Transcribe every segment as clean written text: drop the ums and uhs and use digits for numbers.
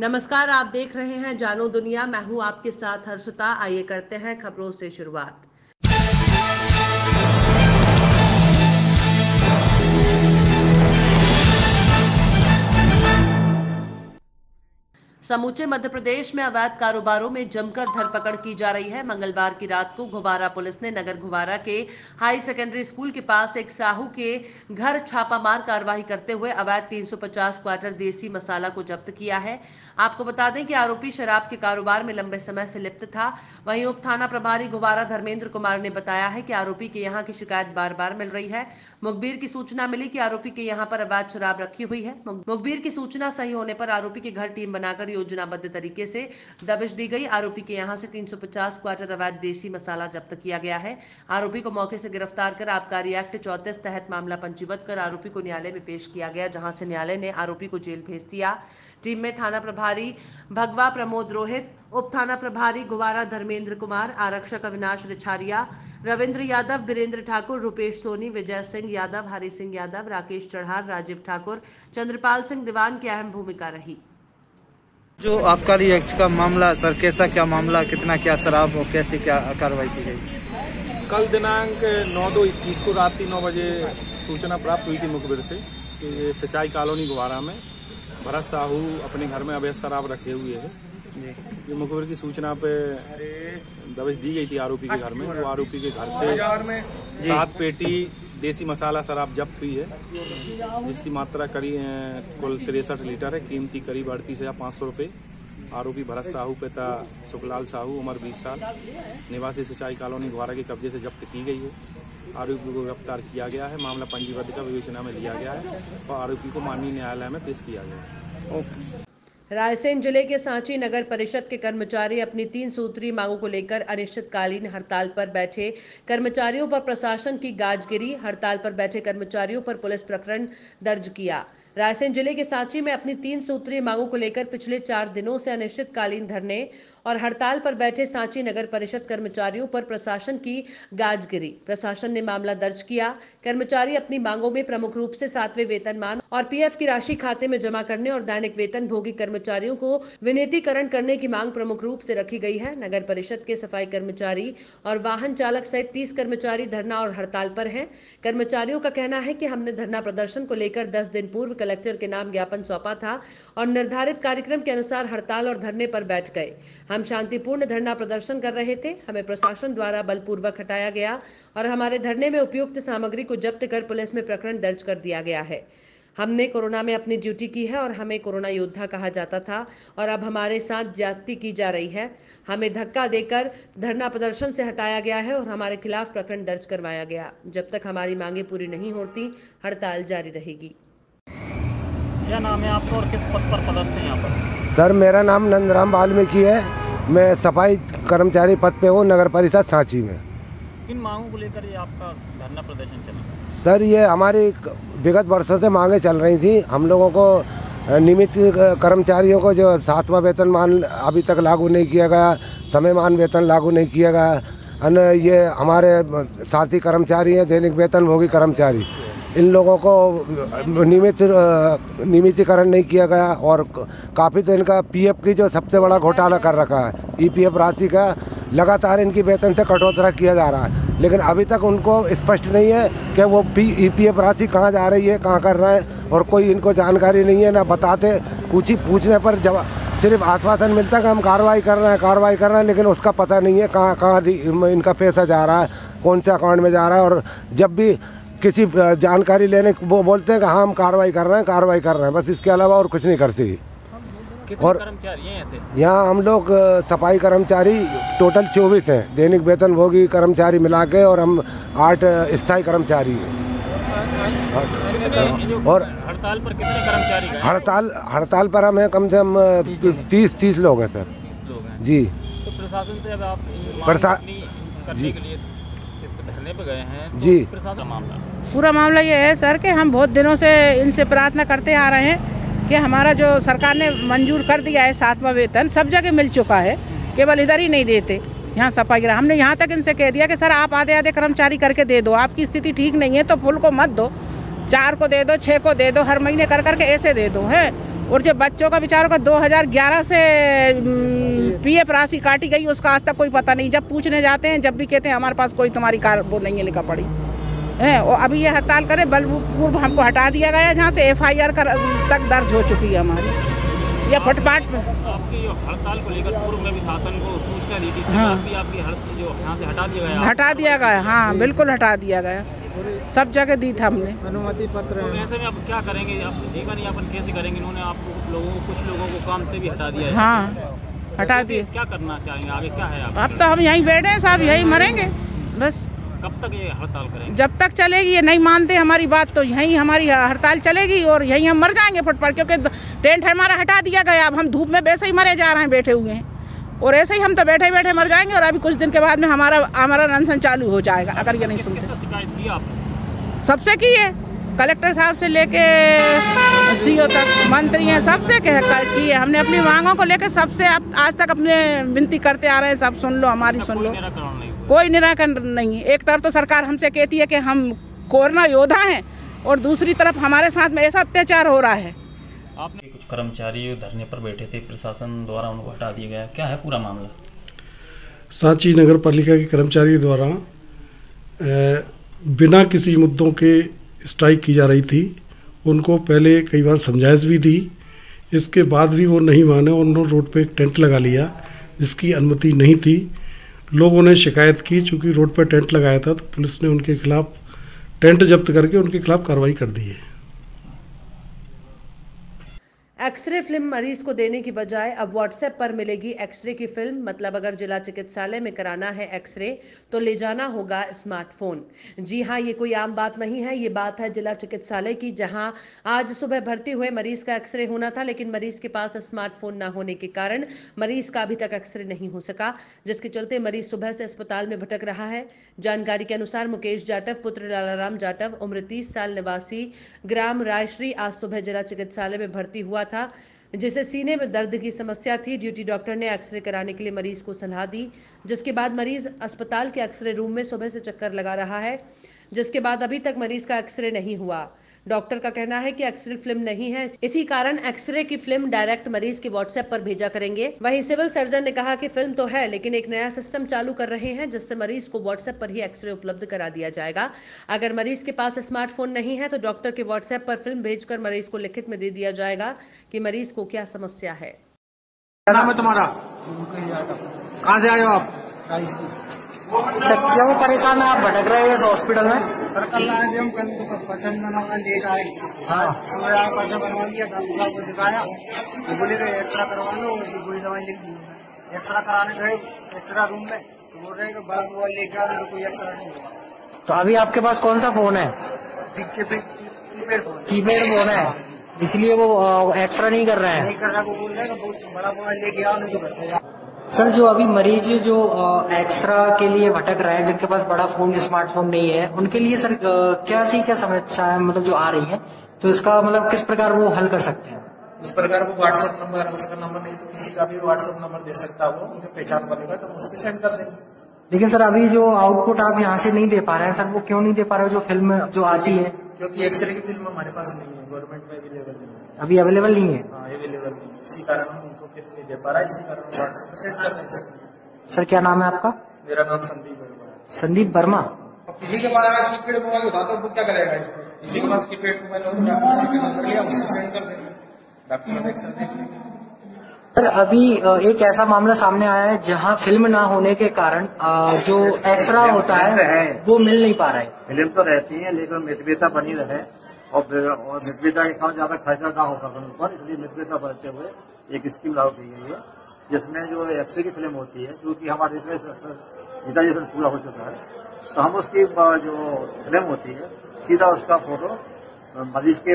नमस्कार, आप देख रहे हैं जानो दुनिया। मैं हूं आपके साथ हर्षिता। आइए करते हैं खबरों से शुरुआत। समूचे मध्य प्रदेश में अवैध कारोबारों में जमकर धरपकड़ की जा रही है। मंगलवार की रात को घुबारा पुलिस ने नगर घुबारा के हाई सेकेंडरी स्कूल के पास एक साहू के घर छापामार कार्रवाई करते हुए अवैध 350 क्वार्टर देसी मसाला को जब्त किया है। आपको बता दें कि आरोपी शराब के कारोबार में लंबे समय से लिप्त था। वहीं उप थाना प्रभारी घुबारा धर्मेंद्र कुमार ने बताया है कि आरोपी के यहाँ की शिकायत बार बार मिल रही है। मुखबिर की सूचना मिली कि आरोपी के यहाँ पर अवैध शराब रखी हुई है। मुखबिर की सूचना सही होने पर आरोपी के घर टीम बनाकर योजनाबद्ध तरीके से दबिश दी गई। आरोपी के यहां से 350 क्वार्टर अवैध देसी मसाला जब्त किया गया है। आरोपी को मौके से गिरफ्तार कर आबकारी एक्ट 34 तहत मामला पंजीबद्ध कर आरोपी को न्यायालय में पेश किया गया, जहां से न्यायालय ने आरोपी को जेल भेज दिया। टीम में थाना प्रभारी भगवा प्रमोद रोहित, उप थाना प्रभारी घुबारा धर्मेंद्र कुमार, आरक्षक अविनाश रिछारिया, रविन्द्र यादव, बीरेंद्र ठाकुर, रूपेश सोनी, विजय सिंह यादव, हरि सिंह यादव, राकेश चढ़ा, राजीव ठाकुर, चंद्रपाल सिंह दीवान की अहम भूमिका रही। जो आबकारी एक्ट का मामला सर, कैसा क्या मामला, कितना क्या शराब और कैसे क्या कार्रवाई की गई? कल दिनांक 9/2/21 को रात 9 बजे सूचना प्राप्त हुई थी मुखबिर से कि सिंचाई कॉलोनी घुबारा में भरत साहू अपने घर में अवैध शराब रखे हुए है। ये मुखबिर की सूचना पे दबिश दी गई थी आरोपी के घर में। तो आरोपी के घर से 7 पेटी देसी मसाला शराब जब्त हुई है, जिसकी मात्रा करीब कुल 63 लीटर है। कीमती करीब 38,500 रुपये। आरोपी भरत साहू पिता सुखलाल साहू उम्र 20 साल निवासी सिंचाई कॉलोनी घुबारा के कब्जे से जब्त की गई है। आरोपी को गिरफ्तार किया गया है। मामला पंजीबद्ध का विवेचना में लिया गया है और आरोपी को माननीय न्यायालय में पेश किया गया है। रायसेन जिले के सांची नगर परिषद के कर्मचारी अपनी 3 सूत्री मांगों को लेकर अनिश्चितकालीन हड़ताल पर बैठे कर्मचारियों पर प्रशासन की गाजगिरी। हड़ताल पर बैठे कर्मचारियों पर पुलिस प्रकरण दर्ज किया। रायसेन जिले के सांची में अपनी 3 सूत्री मांगों को लेकर पिछले 4 दिनों से अनिश्चितकालीन धरने और हड़ताल पर बैठे सांची नगर परिषद कर्मचारियों पर प्रशासन की गाजगिरी। प्रशासन ने मामला दर्ज किया। कर्मचारी अपनी मांगों में प्रमुख रूप से 7वें वेतनमान और पीएफ की राशि खाते में जमा करने और दैनिक वेतन भोगी कर्मचारियों को विनितीकरण करने की मांग प्रमुख रूप से रखी गई है। नगर परिषद के सफाई कर्मचारी और वाहन चालक सहित 30 कर्मचारी धरना और हड़ताल पर है। कर्मचारियों का कहना है कि हमने धरना प्रदर्शन को लेकर 10 दिन पूर्व कलेक्टर के नाम ज्ञापन सौंपा था और निर्धारित कार्यक्रम के अनुसार हड़ताल और धरने पर बैठ गए। हम शांतिपूर्ण धरना प्रदर्शन कर रहे थे। हमें प्रशासन द्वारा बलपूर्वक हटाया गया और हमारे धरने में उपयुक्त सामग्री को जब्त कर पुलिस में प्रकरण दर्ज कर दिया गया है। हमने कोरोना में अपनी ड्यूटी की है और हमें कोरोना योद्धा कहा जाता था और अब हमारे साथ ज्यादती की जा रही है। हमें धक्का देकर धरना प्रदर्शन से हटाया गया है और हमारे खिलाफ प्रकरण दर्ज करवाया गया। जब तक हमारी मांगें पूरी नहीं होती हड़ताल जारी रहेगी। क्या नाम है आपको और किस पद पर पदस्थ हैं आप? सर, मेरा नाम नंद वाल्मीकि है। मैं सफाई कर्मचारी पद पे हूँ, नगर परिषद सांची में। किन मांगों को लेकर ये आपका धरना प्रदर्शन चला? सर, ये हमारी विगत वर्षों से मांगें चल रही थी। हम लोगों को नियमित कर्मचारियों को जो 7वां वेतनमान अभी तक लागू नहीं किया गया, समयमान वेतन लागू नहीं किया गया। अन्य ये हमारे साथी कर्मचारी हैं, दैनिक वेतनभोगी कर्मचारी, इन लोगों को नियमितीकरण नहीं किया गया और काफ़ी तो इनका पीएफ की जो सबसे बड़ा घोटाला कर रखा है, ईपीएफ राशि का लगातार इनकी वेतन से कटौती किया जा रहा है। लेकिन अभी तक उनको स्पष्ट नहीं है कि वो ईपीएफ राशि कहाँ जा रही है, कहाँ कर रहा है, और कोई इनको जानकारी नहीं है। ना बताते, कुछ ही पूछने पर जवाब, सिर्फ आश्वासन मिलता है कि हम कार्रवाई कर रहे हैं, लेकिन उसका पता नहीं है कहाँ कहाँ इनका पैसा जा रहा है, कौन से अकाउंट में जा रहा है। और जब भी किसी जानकारी लेने वो बोलते हैं कि हाँ हम कार्रवाई कर रहे हैं, बस इसके अलावा और कुछ नहीं करती। और यहाँ हम लोग सफाई कर्मचारी टोटल 24 हैं, दैनिक वेतनभोगी कर्मचारी मिला के, और हम 8 स्थायी कर्मचारी हैं। और हड़ताल पर कितने कर्मचारी हैं? हड़ताल पर हम हैं कम से कम 30 लोग हैं सर जी। प्रशासन से आप धरने पे गए हैं जी, पूरा मामला ये है सर कि हम बहुत दिनों से इनसे प्रार्थना करते आ रहे हैं कि हमारा जो सरकार ने मंजूर कर दिया है 7वां वेतन, सब जगह मिल चुका है, केवल इधर ही नहीं देते। यहाँ सफाई ग्राम हमने यहाँ तक इनसे कह दिया कि सर आप आधे आधे कर्मचारी करके दे दो, आपकी स्थिति ठीक नहीं है तो फुल को मत दो, 4 को दे दो, 6 को दे दो, हर महीने कर करके ऐसे दे दो है। और जो बच्चों का बेचारों का 2011 से पीएफ राशि काटी गई उसका आज तक कोई पता नहीं। जब पूछने जाते हैं जब भी कहते हैं हमारे पास कोई तुम्हारी कार वो नहीं है लिखा पड़ी है। और अभी ये हड़ताल करें बलपूर्व हमको हटा दिया गया जहाँ से एफआईआर तक दर्ज हो चुकी है हमारी। यह फुटपाथ हाँ हटा दिया गया, हाँ बिल्कुल हटा दिया गया, सब जगह दी था हमने अनुमति पत्र। तो ऐसे में अब क्या करेंगे, आप जीवन यापन कैसे करेंगे? इन्होंने आपको कुछ लोगों को काम से भी हटा दिया है। हाँ हटा दिए। क्या करना चाहेंगे आगे, क्या है आप? अब तो हम यहीं बैठे हैं साहब, यहीं मरेंगे बस। कब तक ये हड़ताल करेंगे? जब तक चलेगी, ये नहीं मानते हमारी बात तो यहीं हमारी हड़ताल चलेगी और यहीं हम मर जाएंगे फटफट, क्योंकि टेंट हमारा हटा दिया गया। अब हम धूप में वैसे ही मरे जा रहे हैं बैठे हुए हैं, और ऐसे ही हम तो बैठे बैठे मर जाएंगे। और अभी कुछ दिन के बाद में हमारा अनशन चालू हो जाएगा अगर ये नहीं सुनते। शिकायत की आपने? सबसे की है, कलेक्टर साहब से लेके सीओ तक, मंत्री हैं, सबसे की है। हमने अपनी मांगों को लेके सबसे अब आज तक अपने विनती करते आ रहे हैं, सब सुन लो हमारी सुन लो, कोई निराकरण नहीं। एक तरफ तो सरकार हमसे कहती है कि हम कोरोना योद्धा हैं और दूसरी तरफ हमारे साथ में ऐसा अत्याचार हो रहा है। आपने कुछ कर्मचारी धरने पर बैठे थे, प्रशासन द्वारा उनको हटा दिया गया, क्या है पूरा मामला? सांची नगर पालिका के कर्मचारियों द्वारा बिना किसी मुद्दों के स्ट्राइक की जा रही थी। उनको पहले कई बार समझाइश भी दी, इसके बाद भी वो नहीं माने। उन्होंने रोड पे एक टेंट लगा लिया जिसकी अनुमति नहीं थी। लोगों ने शिकायत की, चूँकि रोड पर टेंट लगाया था तो पुलिस ने उनके खिलाफ टेंट जब्त करके उनके खिलाफ कार्रवाई कर दी है। एक्सरे फिल्म मरीज को देने की बजाय अब व्हाट्सएप पर मिलेगी एक्सरे की फिल्म। मतलब अगर जिला चिकित्सालय में कराना है एक्सरे तो ले जाना होगा स्मार्टफोन। जी हां, ये कोई आम बात नहीं है, ये बात है जिला चिकित्सालय की, जहां आज सुबह भर्ती हुए मरीज का एक्सरे होना था, लेकिन मरीज के पास स्मार्टफोन ना होने के कारण मरीज का अभी तक एक्सरे नहीं हो सका, जिसके चलते मरीज सुबह से अस्पताल में भटक रहा है। जानकारी के अनुसार मुकेश जाटव पुत्र लालाराम जाटव उम्र 30 साल निवासी ग्राम रायश्री आज सुबह जिला चिकित्सालय में भर्ती हुआ था, जिसे सीने में दर्द की समस्या थी। ड्यूटी डॉक्टर ने एक्सरे कराने के लिए मरीज को सलाह दी, जिसके बाद मरीज अस्पताल के एक्सरे रूम में सुबह से चक्कर लगा रहा है, जिसके बाद अभी तक मरीज का एक्सरे नहीं हुआ। डॉक्टर का कहना है कि एक्सरे फिल्म नहीं है, इसी कारण एक्सरे की फिल्म डायरेक्ट मरीज के व्हाट्सएप पर भेजा करेंगे। वहीं सिविल सर्जन ने कहा कि फिल्म तो है, लेकिन एक नया सिस्टम चालू कर रहे हैं जिससे मरीज को व्हाट्सएप पर ही एक्सरे उपलब्ध करा दिया जाएगा। अगर मरीज के पास स्मार्टफोन नहीं है तो डॉक्टर के व्हाट्सएप पर फिल्म भेजकर मरीज को लिखित में दे दिया जाएगा कि मरीज को क्या समस्या है। क्या नाम है तुम्हारा, कहाँ से आए हो आप, क्यों परेशान है आप, भटक रहे हो हॉस्पिटल में? सर्कल आए हम कल को पसंद बनवा लेट आए, हाँ पैसा बनवा लिया, डॉक्टर साहब को दिखाया, बोले गए एक्सरा करवा लो, गोली दवाई लिख दी। एक्सरा कराने गए एक्सरा रूम में तो बोल रहे बड़ा मोबाइल लेके आ रहे हो, कोई एक्सरा नहीं। तो अभी आपके पास कौन सा फोन है? कीपैड फोन है, इसलिए वो एक्सरा नहीं कर रहे हैं, नहीं कर रहा, वो बोल रहे बड़ा मोबाइल लेके आओ नहीं तो बैठे। सर जो अभी मरीज जो एक्सरा के लिए भटक रहे हैं, जिनके पास बड़ा फोन स्मार्टफोन नहीं है, उनके लिए सर क्या सी क्या समस्या है, मतलब जो आ रही है, तो इसका मतलब किस प्रकार वो हल कर सकते हैं? इस प्रकार वो व्हाट्सएप नंबर, उसका नंबर नहीं तो किसी का भी व्हाट्सएप नंबर दे सकता है, वो उनके पहचान बनेगा तो उसके सेंड कर देंगे। लेकिन सर अभी जो आउटपुट आप यहाँ से नहीं दे पा रहे हैं सर, वो क्यों नहीं दे पा रहे हो? जो फिल्म जो आती है, क्योंकि एक्सरे की फिल्म हमारे पास नहीं है, गवर्नमेंट में अवेलेबल नहीं है, अभी अवेलेबल नहीं है, अवेलेबल नहीं है, इसी कारण दे पा रहा है, इसी कारण व्हाट्सएप पर सेंड कर रहे हैं। सर क्या नाम है आपका? मेरा नाम संदीप वर्मा। संदीप वर्मा, किसी के पास कीपैड मोबाइल होता तो वो क्या करेगा? किसी के पास कीपैड मोबाइल हो तो डॉक्टर साहब का नंबर लिया, उसको सेंड कर देंगे, डॉक्टर साहब एक्सरे देख लेंगे। सर अभी एक ऐसा मामला सामने आया है जहाँ फिल्म ना होने के कारण जो एक्सरा होता है वो मिल नहीं पा रहा है। फिल्म तो रहती है लेकिन मतभेदता बनी रहे और मतभेदता के कारण ज्यादा खर्चा ना हो सके उन पर, इसलिए मतभेदता बढ़ते हुए एक स्कीम लागू की गई है जिसमें जो एक्सरे की फिल्म होती है, क्योंकि हमारे रिजर्वेशन पूरा हो चुका है, तो हम उसकी जो फिल्म होती है सीधा उसका फोटो मरीज के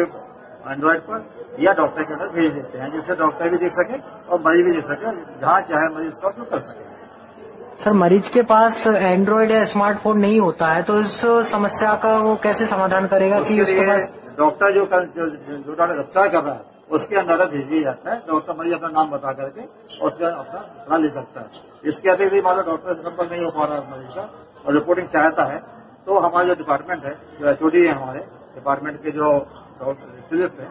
एंड्रॉयड पर या डॉक्टर के अंदर भेज देते हैं, जिससे डॉक्टर भी देख सके और मरीज भी देख सके, जहाँ चाहे मरीज का उपयोग कर सके। सर मरीज के पास एंड्रॉयड या स्मार्टफोन नहीं होता है तो इस समस्या का वो कैसे समाधान करेगा कि उसके पास डॉक्टर जो डॉक्टर उपचार कर रहा है उसके अंदर भेज दिया जाता है, डॉक्टर मरीज अपना नाम बता करके और उसका अपना सलाह ले सकता है। इसके अतिरिक्त मानो डॉक्टर से संपर्क नहीं हो पा रहा है मरीज का और रिपोर्टिंग चाहता है तो हमारा जो डिपार्टमेंट है, जो एचओडी है, हमारे डिपार्टमेंट के जो डॉक्टर है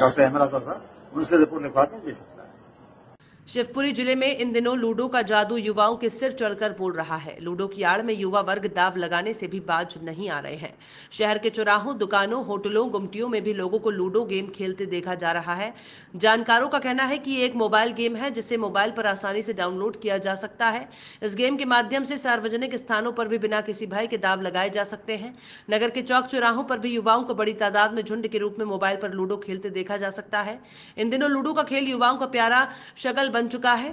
डॉक्टर अहमद, उनसे जरूर निफात मिल सकता है। शिवपुरी जिले में इन दिनों लूडो का जादू युवाओं के सिर चढ़कर बोल रहा है। लूडो की आड़ में युवा वर्ग दाव लगाने से भी बाज नहीं आ रहे हैं। शहर के चौराहों, दुकानों, होटलों, गुमटियों में भी लोगों को लूडो गेम खेलते देखा जा रहा है। जानकारों का कहना है कि ये एक मोबाइल गेम है जिसे मोबाइल पर आसानी से डाउनलोड किया जा सकता है। इस गेम के माध्यम से सार्वजनिक स्थानों पर भी बिना किसी भय के दाव लगाए जा सकते हैं। नगर के चौक चौराहों पर भी युवाओं को बड़ी तादाद में झुंड के रूप में मोबाइल पर लूडो खेलते देखा जा सकता है। इन दिनों लूडो का खेल युवाओं का प्यारा शगल बन चुका है।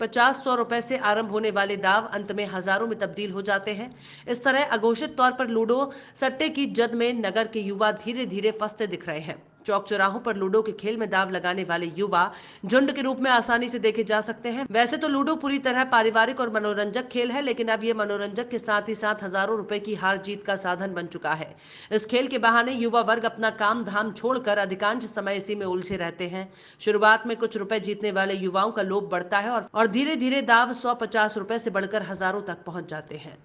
50-100 रुपए से आरंभ होने वाले दाव अंत में हजारों में तब्दील हो जाते हैं। इस तरह अघोषित तौर पर लूडो सट्टे की जद में नगर के युवा धीरे धीरे फंसते दिख रहे हैं। चौक चौराहों पर लूडो के खेल में दाव लगाने वाले युवा झुंड के रूप में आसानी से देखे जा सकते हैं। वैसे तो लूडो पूरी तरह पारिवारिक और मनोरंजक खेल है, लेकिन अब ये मनोरंजक के साथ ही साथ हजारों रुपए की हार जीत का साधन बन चुका है। इस खेल के बहाने युवा वर्ग अपना काम धाम छोड़कर अधिकांश समय इसी में उलझे रहते हैं। शुरुआत में कुछ रुपए जीतने वाले युवाओं का लोभ बढ़ता है और धीरे धीरे दाव 100-150 रुपए से बढ़कर हजारों तक पहुंच जाते हैं।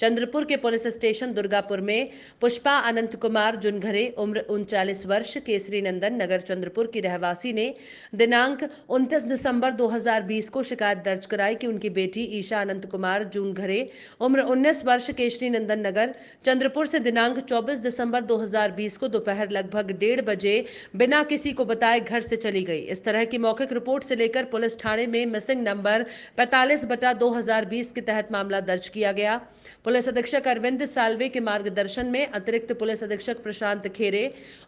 चंद्रपुर के पुलिस स्टेशन दुर्गापुर में पुष्पा अनंत कुमार जुनघरे उम्र 39 वर्ष, केसरी नंदन नगर चंद्रपुर की रहवासी ने दिनांक 29 दिसंबर 2020 को शिकायत दर्ज कराई कि उनकी बेटी ईशा अनंत कुमार जुनघरे उम्र 19 वर्ष, केसरी नंदन नगर चंद्रपुर से दिनांक 24 दिसंबर 2020 को दोपहर लगभग 1:30 बजे बिना किसी को बताए घर से चली गई। इस तरह की मौखिक रिपोर्ट से लेकर पुलिस थाने में मिसिंग नंबर 45/2020 के तहत मामला दर्ज किया गया। पुलिस अधीक्षक अरविंद सालवे के मार्गदर्शन में अतिरिक्त पुलिस अधीक्षक प्रशांत खेरे,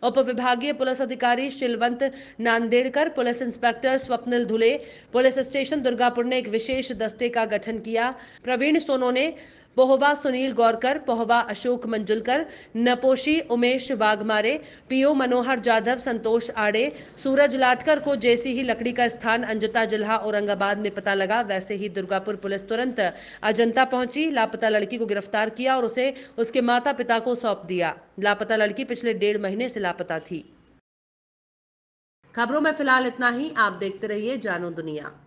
उप विभागीय पुलिस अधिकारी Shilwant Nandedkar, police inspector Swapnil Dhule, police station Durgapur ने एक विशेष दस्ते का गठन किया। प्रवीण सोनो ने पोहवा सुनील गौरकर, पोहवा अशोक मंजुलकर, नपोशी उमेश वाघमारे, पीओ मनोहर जाधव, संतोष आड़े, सूरज लाटकर को जैसी ही लकड़ी का स्थान अंजता जिला औरंगाबाद में पता लगा, वैसे ही दुर्गापुर पुलिस तुरंत अजंता पहुंची, लापता लड़की को गिरफ्तार किया और उसे उसके माता पिता को सौंप दिया। लापता लड़की पिछले 1.5 महीने से लापता थी। खबरों में फिलहाल इतना ही। आप देखते रहिए जानो दुनिया।